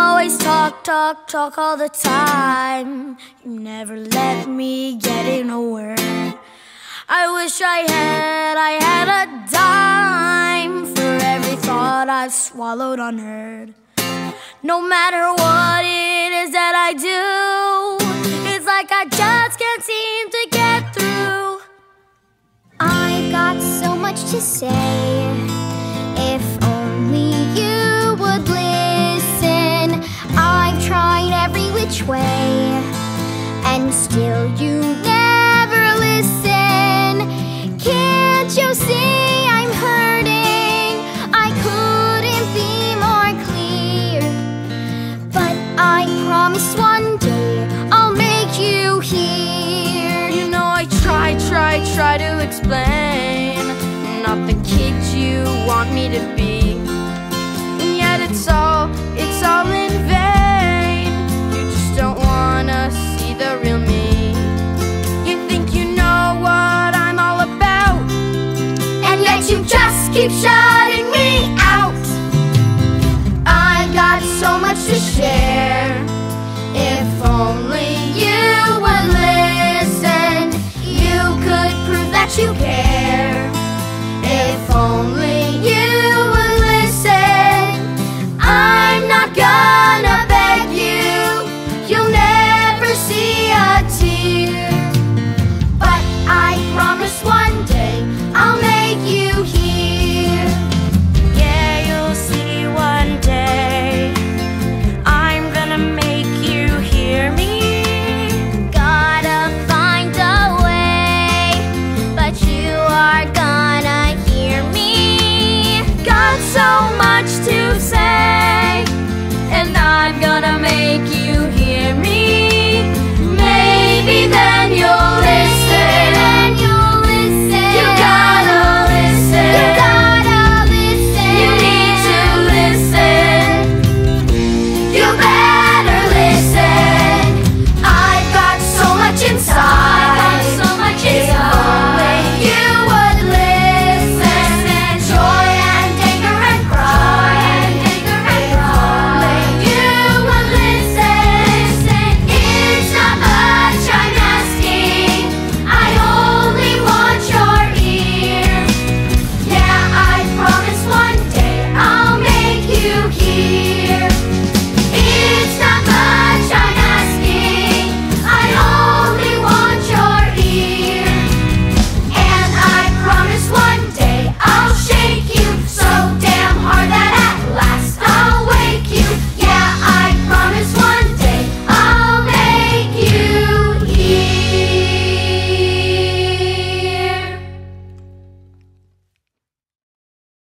always talk, talk, talk all the time. You never let me get in a word. I wish I had a dime for every thought I've swallowed unheard. No matter what it is that I do, it's like I just can't seem to get through. I got so much to say, if only you would listen. I've tried every which way, and still you never listen. Can't you see I'm hurting? I couldn't be more clear, but I promise one day I'll make you hear. You know I try to explain, not the kid you want me to be, and yet it's all in vain. You just don't wanna see the real me. You think you know what I'm all about, and yet you just keep shutting me out. I've got so much to share, if only you would listen. You could prove that you care.